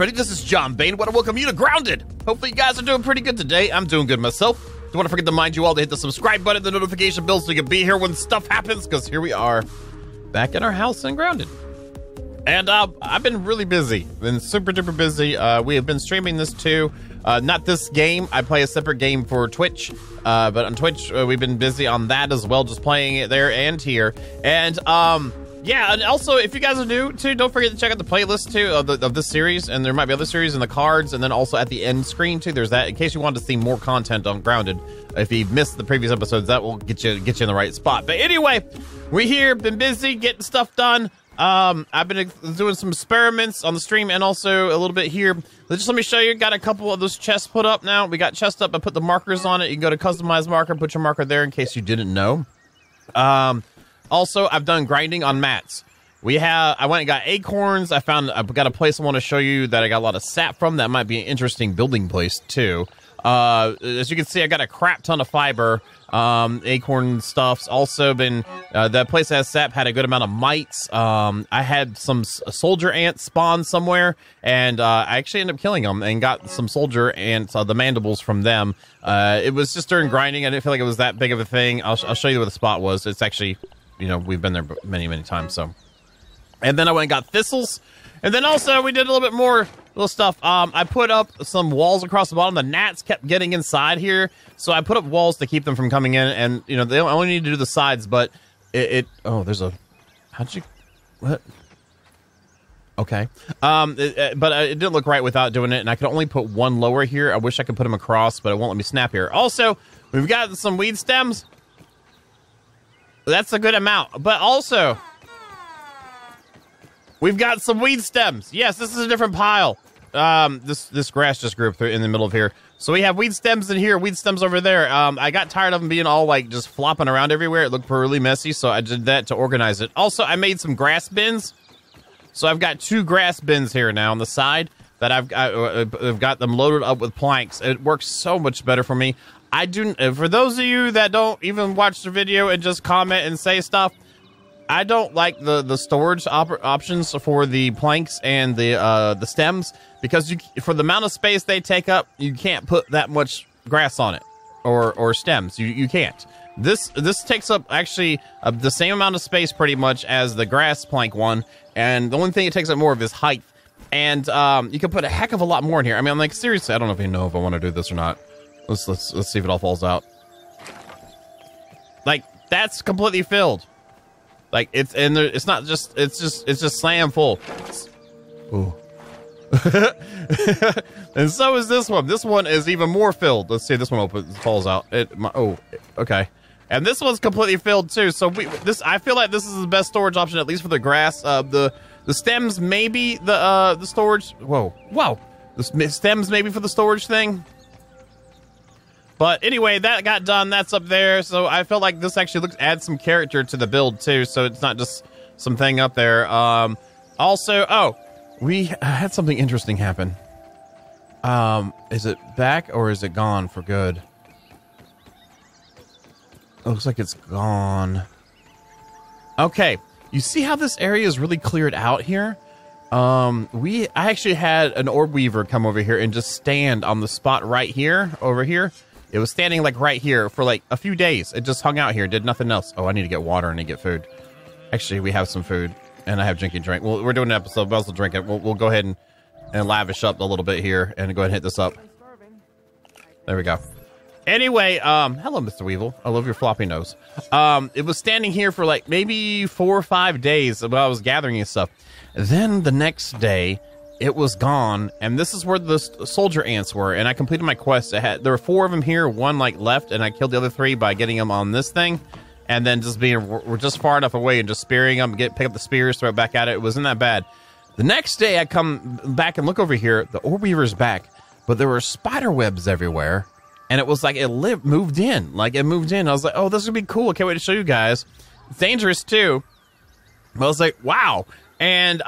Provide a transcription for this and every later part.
everybody, this is John Bain. I want to welcome you to Grounded. Hopefully you guys are doing pretty good today. I'm doing good myself. Don't want to forget to remind you all to hit the subscribe button, the notification bell, so you can be here when stuff happens, because here we are back in our house and Grounded. And I've been really busy, been super duper busy. We have been streaming this too. Not this game. I play a separate game for Twitch, but on Twitch, we've been busy on that as well, just playing it there and here. And yeah, and also, if you guys are new, too, don't forget to check out the playlist, too, of this series, and there might be other series in the cards, and then also at the end screen, too, there's that, in case you want to see more content on Grounded. If you missed the previous episodes, that will get you in the right spot. But anyway, we're here, been busy, getting stuff done. I've been doing some experiments on the stream and also a little bit here. Just let me show you, got a couple of those chests put up now. We got chest up, I put the markers on it. You can go to customize marker, put your marker there in case you didn't know. Also, I've done grinding on mats. I went and got acorns. I've got a place I want to show you that I got a lot of sap from. That might be an interesting building place too. As you can see, I got a crap ton of fiber, acorn stuff's also been, that place that has sap had a good amount of mites. I had some soldier ants spawn somewhere, and, I actually ended up killing them and got some soldier ants, the mandibles from them. It was just during grinding. I didn't feel like it was that big of a thing. I'll show you where the spot was. It's actually, you know, we've been there many, many times, so. And then I went and got thistles. And then also we did a little bit more little stuff. I put up some walls across the bottom. The gnats kept getting inside here, so I put up walls to keep them from coming in. And you know, they only need to do the sides, but oh, there's a what? Okay, but it didn't look right without doing it, and I could only put one lower here. I wish I could put them across, but it won't let me snap here. Also, we've got some weed stems. That's a good amount, but also. We've got some weed stems. Yes, this is a different pile. This grass just grew up in the middle of here. So we have weed stems in here, weed stems over there. I got tired of them being all like just flopping around everywhere. It looked really messy, so I did that to organize it. Also, I made some grass bins. So I've got two grass bins here now on the side that I've got them loaded up with planks. It works so much better for me. For those of you that don't even watch the video and just comment and say stuff, I don't like the storage options for the planks and the stems, because for the amount of space they take up, you can't put that much grass on it or stems. You can't. This takes up actually the same amount of space pretty much as the grass plank one, and the only thing it takes up more of is height. And you can put a heck of a lot more in here. I mean, I'm like, seriously, I don't even know if I want to do this or not. Let's see if it all falls out. Like, that's completely filled. Like, it's in there, it's not just, it's just slam full. Ooh. And so is this one. This one is even more filled. Let's see if this one falls out. Oh, okay. And this one's completely filled too. So I feel like this is the best storage option, at least for the grass. The stems, maybe the storage. Whoa, wow. The stems maybe for the storage thing. But anyway, that got done. That's up there. So I felt like this actually adds some character to the build too. So it's not just something up there. Also, oh, we had something interesting happen. Is it back or is it gone for good? It looks like it's gone. Okay, you see how this area is really cleared out here? I actually had an orb weaver come over here and just stand on the spot right here, over here. It was standing like right here for like a few days. It just hung out here, did nothing else. Oh, I need to get water and I get food. Actually, we have some food and I have drinking drink. Well, we're doing an episode, but I'll also drink it. We'll go ahead and lavish up a little bit here and go ahead and hit this up. There we go. Anyway, hello, Mr. Weevil. I love your floppy nose. It was standing here for like maybe 4 or 5 days while I was gathering and stuff. Then the next day, it was gone, and this is where the soldier ants were, and I completed my quest. There were 4 of them here, 1 like left, and I killed the other 3 by getting them on this thing, and then just we're just far enough away and just spearing them, pick up the spears, throw it back at it. It wasn't that bad. The next day, I come back and look over here. The orb weaver's back, but there were spider webs everywhere, and it was like it moved in. Like, it moved in. I was like, oh, this would be cool. I can't wait to show you guys. It's dangerous, too. I was like, wow. And,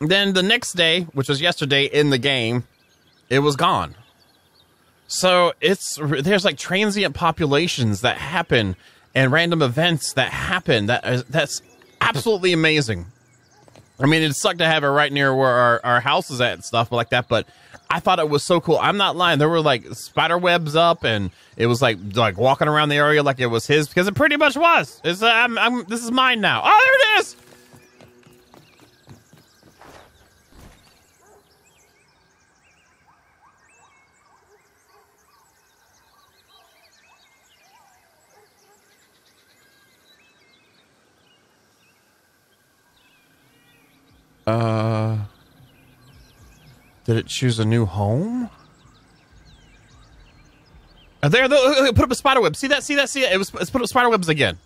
then the next day, which was yesterday in the game, it was gone. So there's like transient populations that happen and random events that happen. That's absolutely amazing. I mean, it sucked to have it right near where our house is at and stuff like that, but I thought it was so cool. I'm not lying. There were like spider webs up, and it was like walking around the area like it was his, because it pretty much was. It's this is mine now. Oh, there it is. Did it choose a new home? There, put up a spider web. See that? See that? See that? It's put up spider webs again.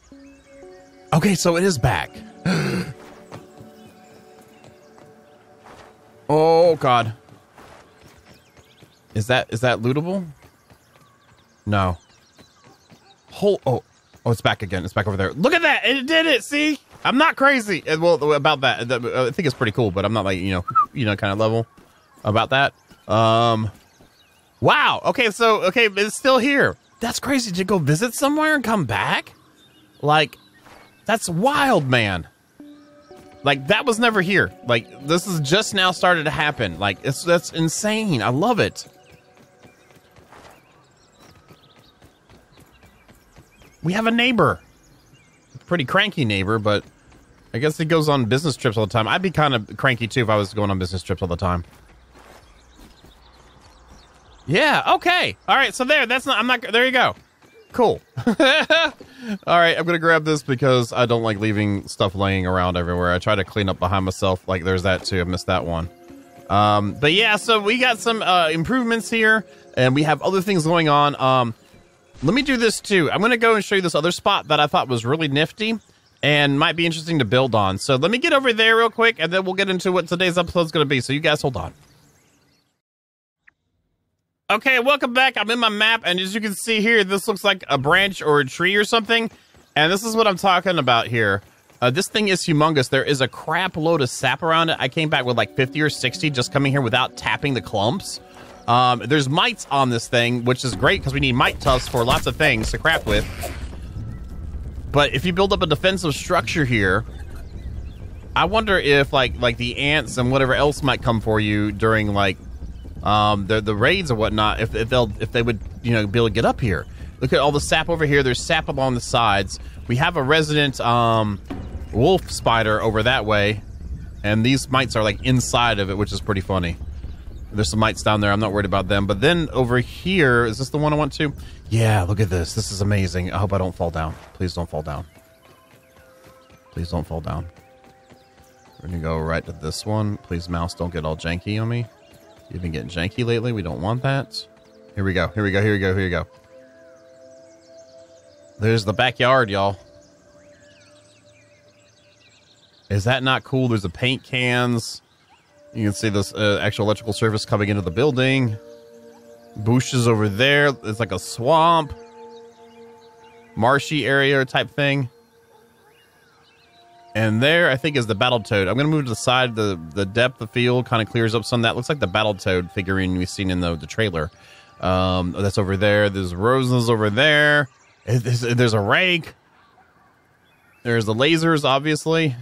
Okay, so it is back. Oh God. Is that lootable? No. Oh, it's back again. It's back over there. Look at that! It did it. See? I'm not crazy. Well, about that, I think it's pretty cool, but I'm not like, you know, kind of level about that. Wow. Okay. So, okay. It's still here. That's crazy. Did you go visit somewhere and come back? Like, that's wild, man. Like, that was never here. Like, this is just now started to happen. Like, that's insane. I love it. We have a neighbor. Pretty cranky neighbor, but I guess he goes on business trips all the time. I'd be kind of cranky too if I was going on business trips all the time. Yeah, okay. All right, so there, there you go. Cool. All right, I'm gonna grab this because I don't like leaving stuff laying around everywhere. I try to clean up behind myself. Like, there's that too, I missed that one. But yeah, so we got some improvements here, and we have other things going on. Let me do this too. I'm going to go and show you this other spot that I thought was really nifty and might be interesting to build on. So let me get over there real quick, and then we'll get into what today's episode is going to be. So you guys hold on. Okay, welcome back. I'm in my map, and as you can see here, this looks like a branch or a tree or something. And this is what I'm talking about here. This thing is humongous. There is a crap load of sap around it. I came back with like 50 or 60 just coming here without tapping the clumps. There's mites on this thing, which is great because we need mite tufts for lots of things to crap with. But if you build up a defensive structure here, I wonder if like the ants and whatever else might come for you during like the raids or whatnot, if they would, you know, be able to get up here. Look at all the sap over here. There's sap along the sides. We have a resident wolf spider over that way, and these mites are like inside of it, which is pretty funny. There's some mites down there. I'm not worried about them. But then over here, is this the one I want to? Yeah, look at this. This is amazing. I hope I don't fall down. Please don't fall down. Please don't fall down. We're going to go right to this one. Please, mouse, don't get all janky on me. You've been getting janky lately. We don't want that. Here we go. Here we go. Here we go. Here we go. There's the backyard, y'all. Is that not cool? There's the paint cans. You can see this actual electrical service coming into the building. Bush is over there. It's like a swamp. Marshy area type thing. And there, I think, is the Battletoad. I'm going to move to the side. The depth of field kind of clears up some. That looks like the Battletoad figurine we've seen in the trailer. That's over there. There's roses over there. There's a rake. There's the lasers, obviously.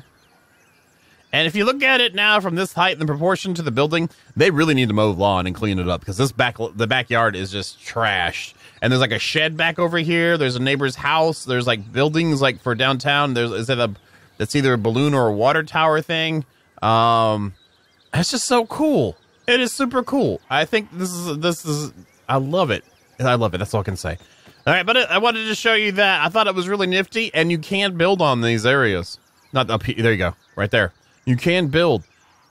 And if you look at it now from this height and the proportion to the building, they really need to mow the lawn and clean it up, because the backyard is just trashed. And there's like a shed back over here. There's a neighbor's house. There's like buildings like for downtown. That's either a balloon or a water tower thing. That's just so cool. It is super cool. I think this is I love it. I love it. That's all I can say. All right, but I wanted to show you that. I thought it was really nifty, and you can build on these areas. Not up here. There you go. Right there. You can build.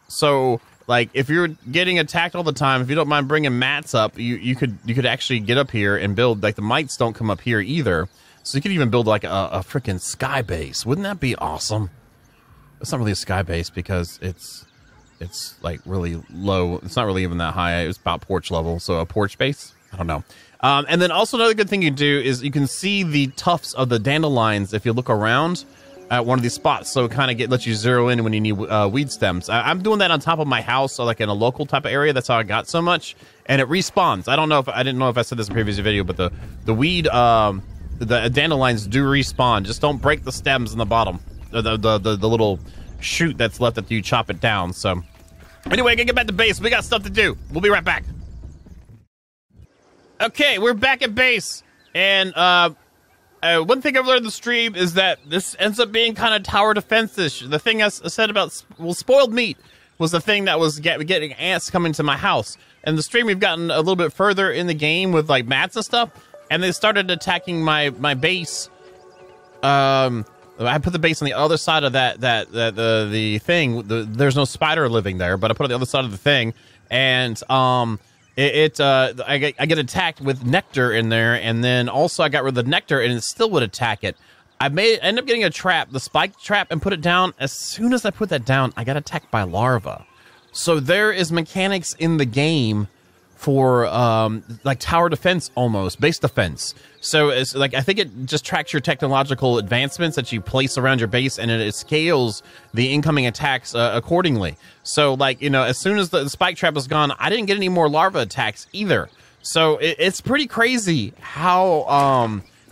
So, like, if you're getting attacked all the time, if you don't mind bringing mats up, you could actually get up here and build. Like, the mites don't come up here either. So you could even build, like, a freaking sky base. Wouldn't that be awesome? It's not really a sky base because it's like, really low. It's not really even that high. It's about porch level. So a porch base? I don't know. And then also another good thing you do is you can see the tufts of the dandelions if you look around at one of these spots, so it kind of lets you zero in when you need weed stems. I'm doing that on top of my house, so like in a local type of area. That's how I got so much, and it respawns. I didn't know if I said this in a previous video, but the weed, the dandelions do respawn. Just don't break the stems in the bottom, the little shoot that's left after you chop it down. So anyway, I gotta get back to base. We got stuff to do. We'll be right back. Okay, we're back at base. And one thing I've learned in the stream is that this ends up being kind of tower defense-ish. The thing I said about, well, spoiled meat was the thing that was getting ants coming to my house. And the stream, we've gotten a little bit further in the game with, like, mats and stuff. And they started attacking my base. I put the base on the other side of the thing. There's no spider living there, but I put it on the other side of the thing. And I get attacked with nectar in there, and then also I got rid of the nectar, and it still would attack it. I ended up getting a trap, the spike trap, and put it down. As soon as I put that down, I got attacked by larva. So there is mechanics in the game for like tower defense, almost base defense. So it's like, I think it just tracks your technological advancements that you place around your base, and it scales the incoming attacks accordingly. So, like, you know, as soon as the spike trap is gone, I didn't get any more larva attacks either. So it's pretty crazy how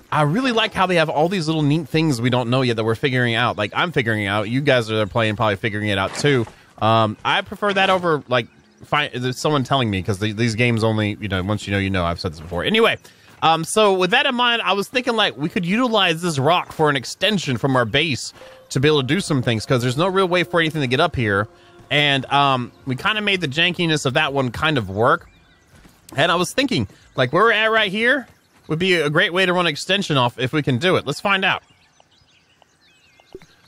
I really like how they have all these little neat things we don't know yet that we're figuring out. Like, I'm figuring out, you guys are playing, probably figuring it out too. I prefer that over, like, there's someone telling me, because these games only, you know, once you know, I've said this before. Anyway, so with that in mind, I was thinking, like, we could utilize this rock for an extension from our base to be able to do some things, because there's no real way for anything to get up here. And we kind of made the jankiness of that one kind of work. And I was thinking, like, where we're at right here would be a great way to run an extension off if we can do it. Let's find out.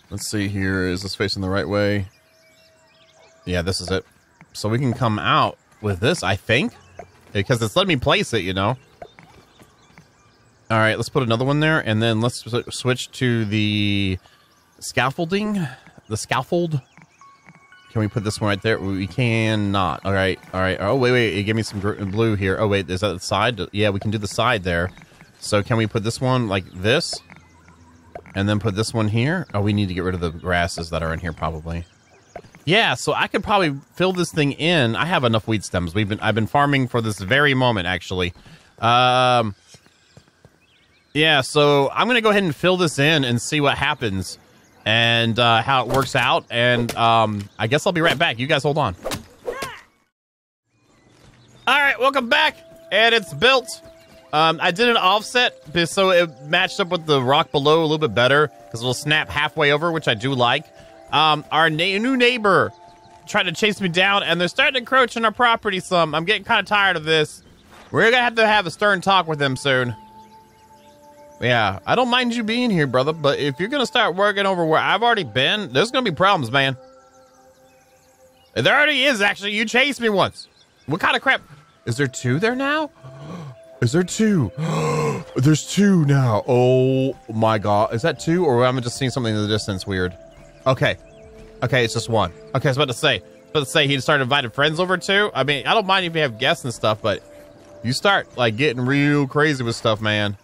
Let's see here. Is this facing the right way? Yeah, this is it. So we can come out with this, I think, because it's letting me place it, you know. All right, let's put another one there, and then let's switch to the scaffolding, the scaffold. Can we put this one right there? We cannot. All right, all right. Oh, wait. It gave me some blue here. Oh, wait, is that the side? Yeah, we can do the side there. So can we put this one like this, and then put this one here? Oh, we need to get rid of the grasses that are in here probably. Yeah, so I could probably fill this thing in. I have enough weed stems. I've been farming for this very moment, actually. Yeah, so I'm gonna go ahead and fill this in and see what happens and how it works out. And I guess I'll be right back. You guys hold on. All right, welcome back, and it's built. I did an offset so it matched up with the rock below a little bit better, because it'll snap halfway over, which I do like. Our new neighbor tried to chase me down, and they're starting to encroach on our property some. I'm getting kind of tired of this. We're gonna have to have a stern talk with them soon. Yeah, I don't mind you being here, brother, but if you're gonna start working over where I've already been, there's gonna be problems, man. There already is, actually. You chased me once. What kind of crap? Is there two there now? Is there two? There's two now. Oh my god. Is that two, or am I just seeing something in the distance weird? Okay. Okay, it's just one. Okay, I was about to say. He started inviting friends over too. I mean, I don't mind if you have guests and stuff, but you start, like, getting real crazy with stuff, man.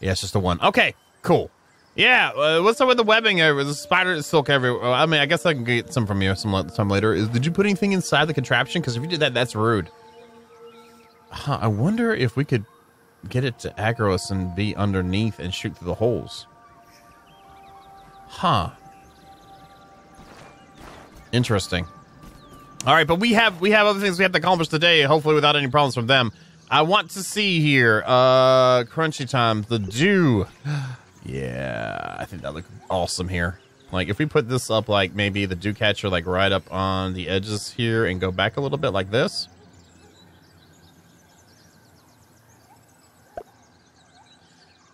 Yeah, it's just the one. Okay, cool. Yeah, what's up with the webbing? The spider silk everywhere. I mean, I guess I can get some from you sometime later. Did you put anything inside the contraption? Because if you did that, that's rude. Huh, I wonder if we could get it to aggro us and be underneath and shoot through the holes. Huh. Interesting. All right, but we have other things we have to accomplish today, hopefully without any problems from them. I want to see here, crunchy time, the dew. Yeah, I think that looks awesome here. Like, if we put this up, like, maybe the dew catcher, like, right up on the edges here and go back a little bit like this.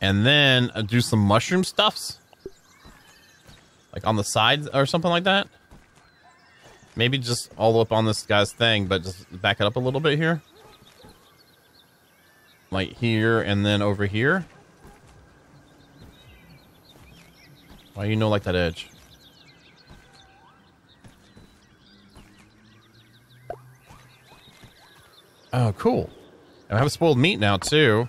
And then do some mushroom stuffs, like, on the sides or something like that. Maybe just all up on this guy's thing, but just back it up a little bit here. Like here, and then over here. Why do you know, like, that edge? Oh, cool. And I have spoiled meat now, too.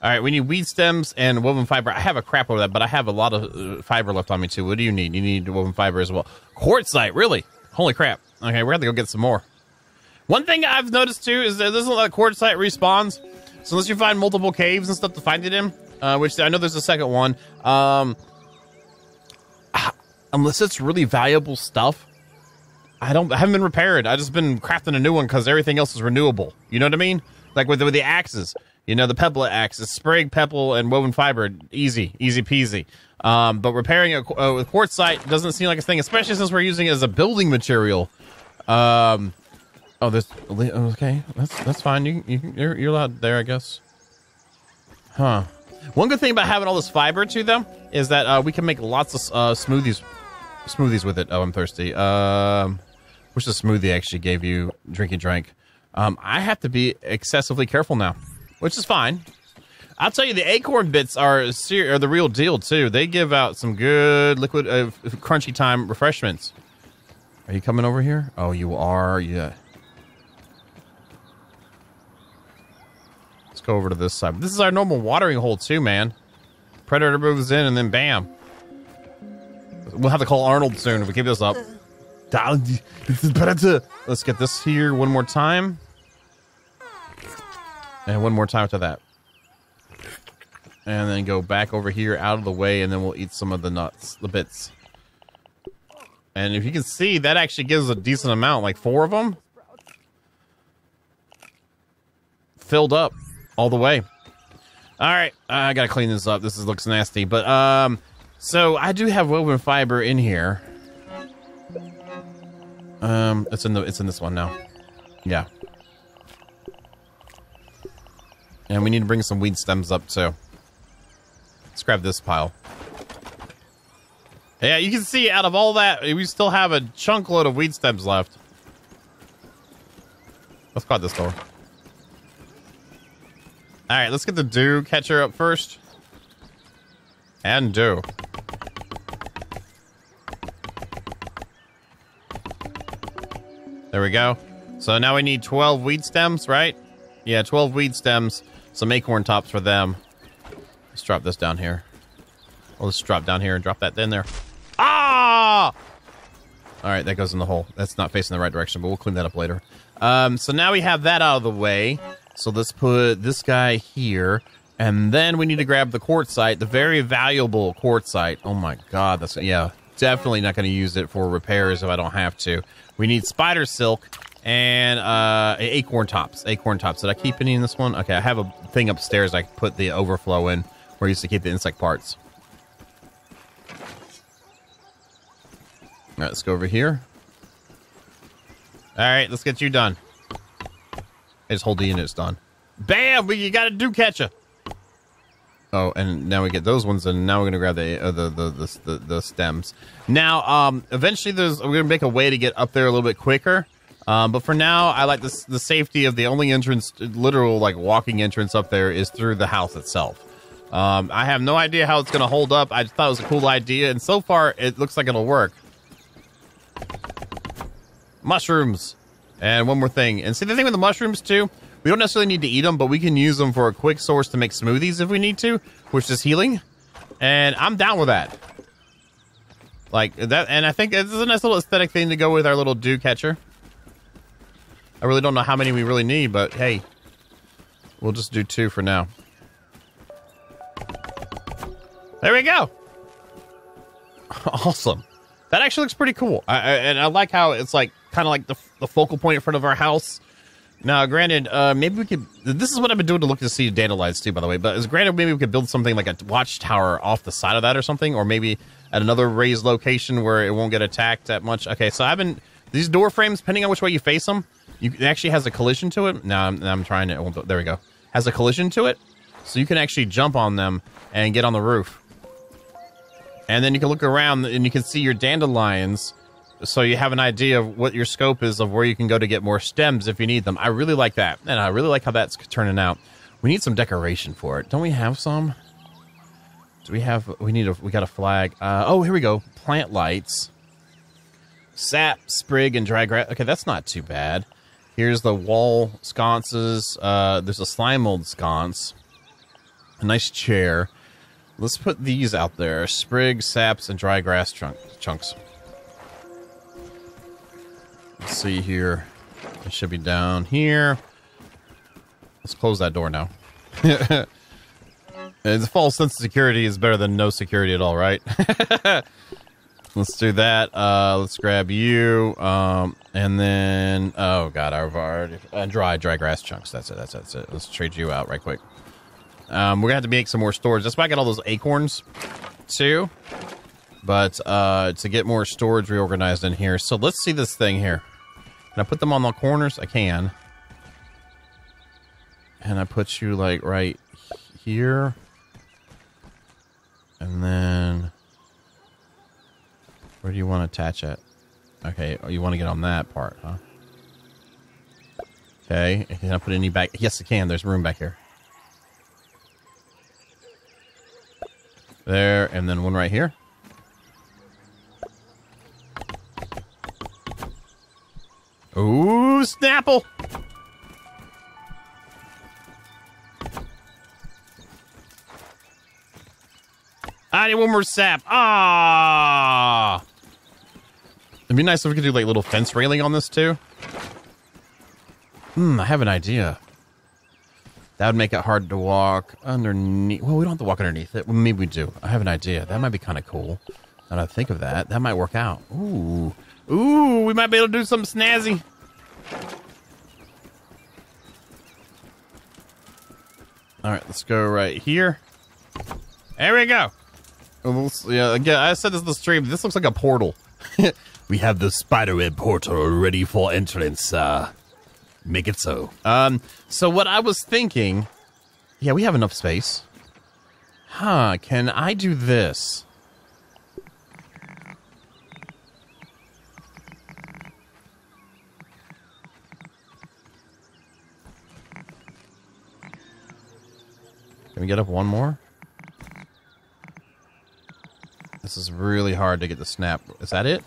All right, we need weed stems and woven fiber. I have a crap over that, but I have a lot of fiber left on me, too. What do you need? You need woven fiber as well. Quartzite, really? Holy crap. Okay, we're going to go get some more. One thing I've noticed, too, is that there's a lot of quartzite respawns. So unless you find multiple caves and stuff to find it in, which I know there's a second one, unless it's really valuable stuff, I haven't been repaired. I've just been crafting a new one because everything else is renewable. You know what I mean? Like with the axes, you know, the Pepla axe, it's spraying pebble and woven fiber, easy peasy. But repairing it with quartzite doesn't seem like a thing, especially since we're using it as a building material. Oh, there's okay. That's fine. You're allowed there, I guess. Huh. One good thing about having all this fiber too, though, is that we can make lots of smoothies with it. Oh, I'm thirsty. Which the smoothie actually gave you drinky drink. I have to be excessively careful now, which is fine. I'll tell you, the acorn bits are the real deal too. They give out some good liquid, crunchy time refreshments. Are you coming over here? Oh, you are. Yeah. Let's go over to this side. This is our normal watering hole too, man. Predator moves in and then bam. We'll have to call Arnold soon if we keep this up. Let's get this here one more time. And one more time after that. And then go back over here out of the way, and then we'll eat some of the nuts, the bits. And if you can see, that actually gives a decent amount, like 4 of them. Filled up all the way. All right, I gotta clean this up. This looks nasty, but so I do have woven fiber in here. It's in this one now. Yeah. And we need to bring some weed stems up too. Let's grab this pile. Yeah, you can see out of all that, we still have a chunk load of weed stems left. Let's clog this door. All right, let's get the dew catcher up first. And dew. There we go. So now we need 12 weed stems, right? Yeah, 12 weed stems, some acorn tops for them. Let's drop this down here. Well, let's drop down here and drop that in there. Ah! All right, that goes in the hole. That's not facing the right direction, but we'll clean that up later. So now we have that out of the way. So let's put this guy here. And then we need to grab the quartzite, the very valuable quartzite. Oh my God, that's, yeah, definitely not gonna use it for repairs if I don't have to. We need spider silk and acorn tops, Did I keep any in this one? Okay, I have a thing upstairs I put the overflow in where I used to keep the insect parts. All right, let's go over here. All right, let's get you done. I just hold the unit, it's done. Bam! You got a dew catcher. Oh, and now we get those ones, and now we're gonna grab the stems. Now, eventually, we're gonna make a way to get up there a little bit quicker. But for now, I like the safety of the only entrance, literal like walking entrance up there, is through the house itself. I have no idea how it's gonna hold up. I just thought it was a cool idea, and so far, it looks like it'll work. Mushrooms, and one more thing. And see, the thing with the mushrooms too, we don't necessarily need to eat them, but we can use them for a quick source to make smoothies if we need to, which is healing, and I'm down with that. Like that, and I think this is a nice little aesthetic thing to go with our little dew catcher. I really don't know how many we really need, but hey, we'll just do 2 for now. There we go. Awesome. That actually looks pretty cool. I like how it's like kind of like the focal point in front of our house. Now, granted, maybe we could... This is what I've been doing to look to see dandelions too, by the way. But granted, maybe we could build something like a watchtower off the side of that or something. Or maybe at another raised location where it won't get attacked that much. Okay, so I've been... These door frames, depending on which way you face them, it actually has a collision to it. No, I'm trying to... There we go. Has a collision to it. So you can actually jump on them and get on the roof. And then you can look around and you can see your dandelions, so you have an idea of what your scope is of where you can go to get more stems if you need them. I really like that, and I really like how that's turning out. We need some decoration for it. Don't we have some? Do we have, we got a flag. Oh, here we go. Plant lights. Sap, sprig, and dry grass. Okay, that's not too bad. Here's the wall sconces. There's a slime mold sconce. A nice chair. Let's put these out there. Sprig, saps, and dry grass chunks. Let's see here. It should be down here. Let's close that door now. It's a false sense of security is better than no security at all, right? Let's do that. Let's grab you. And then, oh God, I've already dry grass chunks. That's it. That's it. Let's trade you out right quick. We're gonna have to make some more storage. That's why I got all those acorns too. But to get more storage reorganized in here. So let's see this thing here. Can I put them on the corners? I can. And I put you like right here. And then where do you want to attach it? Okay, oh, you want to get on that part, huh? Okay, can I put any back? Yes, I can. There's room back here. There, and then one right here. Ooh, Snapple! I need one more sap. Ah! It'd be nice if we could do like little fence railing on this too. I have an idea. That would make it hard to walk underneath. Well, we don't have to walk underneath it. Well, maybe we do. I have an idea. That might be kind of cool. Now that I think of that, that might work out. Ooh. Ooh, we might be able to do something snazzy. All right, let's go right here. There we go. Yeah, again, I said this in the stream. This looks like a portal. We have the spiderweb portal ready for entrance. Make it so. So what I was thinking... Yeah, we have enough space. Huh, can I do this? Can we get up one more? This is really hard to get the snap. Is that it?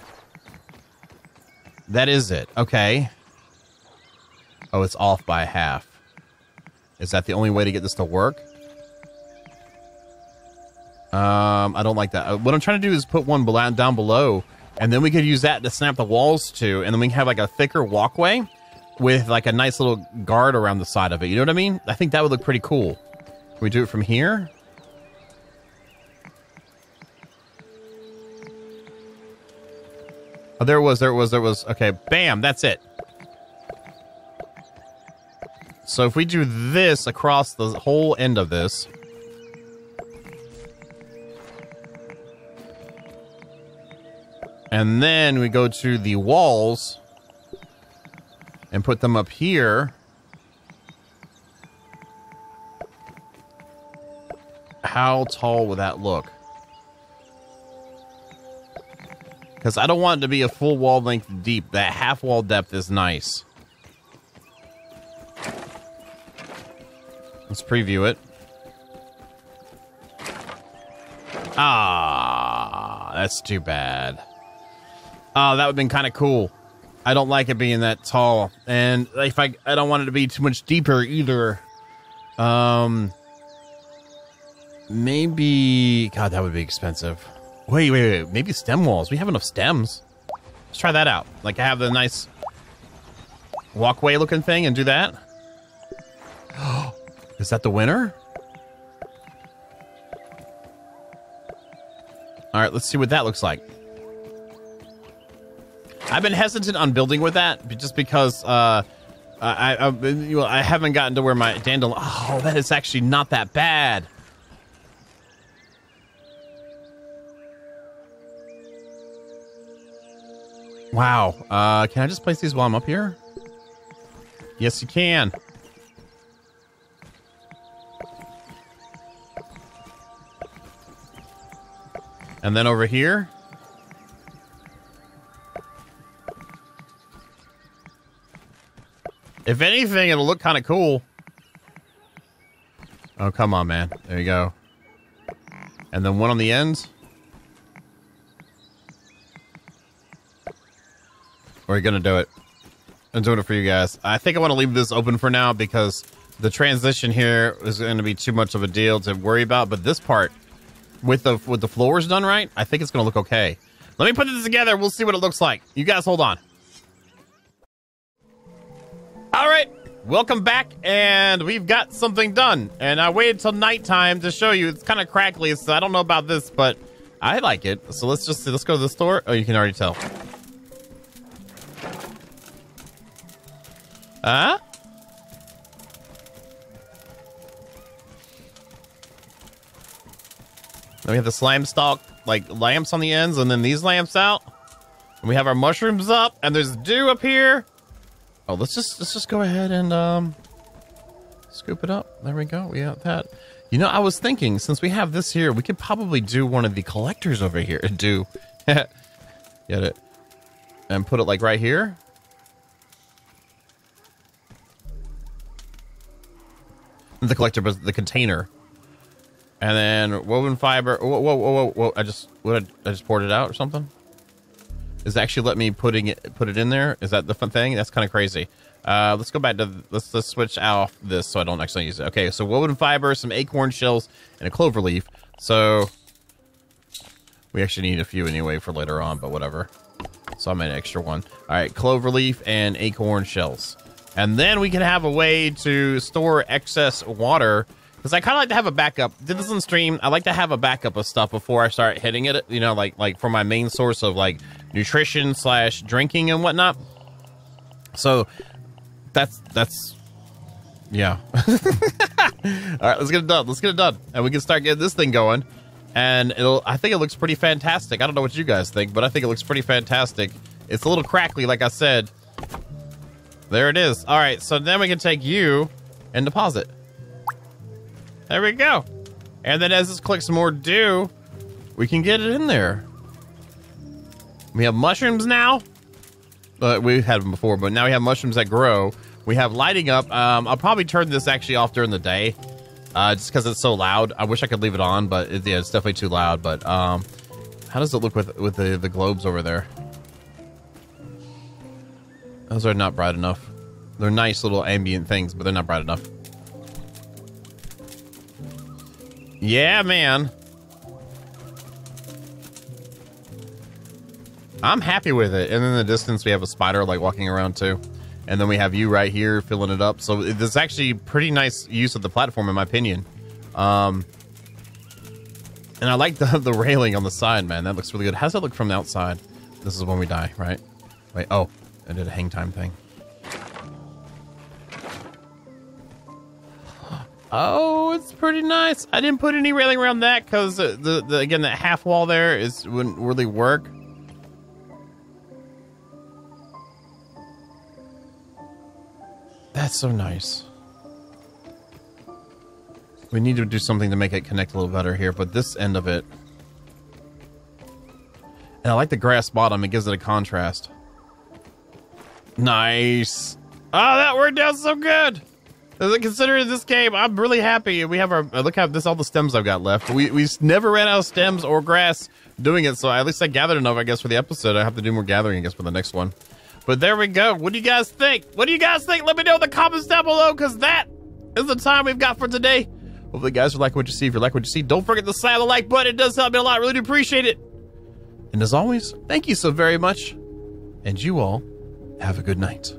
That is it. Okay. Oh, it's off by half. Is that the only way to get this to work? I don't like that. What I'm trying to do is put one down below, and then we could use that to snap the walls to, and then we can have like a thicker walkway with like a nice little guard around the side of it. You know what I mean? I think that would look pretty cool. Can we do it from here? Oh, there it was. Okay, bam, that's it. So if we do this across the whole end of this. And then we go to the walls and put them up here. How tall would that look? Because I don't want it to be a full wall length deep. That half wall depth is nice. Let's preview it. Ah, that's too bad. Oh, that would have been kind of cool. I don't like it being that tall. And if I don't want it to be too much deeper either. Maybe... God, that would be expensive. Wait. Maybe stem walls. We have enough stems. Let's try that out. Like, I have the nice walkway looking thing and do that. Is that the winner? All right, let's see what that looks like. I've been hesitant on building with that just because I haven't gotten to where my dandelion... Oh, that is actually not that bad. Wow. Can I just place these while I'm up here? Yes, you can. And then over here. If anything, it'll look kind of cool. Oh, come on, man. There you go. And then one on the ends. We're gonna do it. I'm doing it for you guys. I think I want to leave this open for now because the transition here is going to be too much of a deal to worry about. But this part, with the floors done right, I think it's going to look okay. Let me put this together. We'll see what it looks like. You guys hold on. All right, welcome back, and we've got something done. And I waited till nighttime to show you. It's kind of crackly, so I don't know about this, but I like it. So let's go to the store. Oh, you can already tell. Huh? Then we have the slime stalk, like, lamps on the ends, and then these lamps out. And we have our mushrooms up, and there's dew up here. Oh, let's just go ahead and scoop it up. There we go. We got that. You know, I was thinking, since we have this here, we could probably do one of the collectors over here. Do. Get it. And put it, like, right here. The collector, but the container. And then woven fiber. Whoa, whoa, whoa, whoa, whoa. I just poured it out or something. Is it actually let me put it in there? Is that the fun thing? That's kind of crazy. Let's go back to let's switch out this so I don't actually use it. Okay, so woven fiber, some acorn shells, and a clover leaf. So we actually need a few anyway for later on, but whatever. So I made an extra one. All right, clover leaf and acorn shells, and then we can have a way to store excess water. Because I kind of like to have a backup. Did this on stream. I like to have a backup of stuff before I start hitting it. You know, like for my main source of like nutrition / drinking and whatnot. So that's yeah. All right, let's get it done. Let's get it done, and we can start getting this thing going. And it'll. I think it looks pretty fantastic. I don't know what you guys think, but I think it looks pretty fantastic. It's a little crackly, like I said. There it is. All right, so then we can take you and deposit. There we go. And then as this clicks more dew, we can get it in there. We have mushrooms now. We've had them before, but now we have mushrooms that grow. We have lighting up. I'll probably turn this actually off during the day just because it's so loud. I wish I could leave it on, but yeah, it's definitely too loud. But how does it look with the globes over there? Those are not bright enough. They're nice little ambient things, but they're not bright enough. Yeah, man. I'm happy with it. And in the distance, we have a spider like walking around too. And then we have you right here filling it up. So it's actually pretty nice use of the platform, in my opinion. And I like the railing on the side, man. That looks really good. How does that look from the outside? This is when we die, right? Wait, oh, I did a hang time thing. Oh, it's pretty nice. I didn't put any railing around that because the again that half wall there wouldn't really work. That's so nice. We need to do something to make it connect a little better here, but this end of it, and I like the grass bottom. It gives it a contrast. Nice. Oh, that worked out so good. Considering this game, I'm really happy. We have our look how this all the stems I've got left. We never ran out of stems or grass doing it, so at least I gathered enough, I guess, for the episode. I have to do more gathering, I guess, for the next one. But there we go. What do you guys think? What do you guys think? Let me know in the comments down below, because that is the time we've got for today. Hopefully, guys, you like what you see. If you like what you see, don't forget to slap the like button. It does help me a lot. I really do appreciate it. And as always, thank you so very much, and you all have a good night.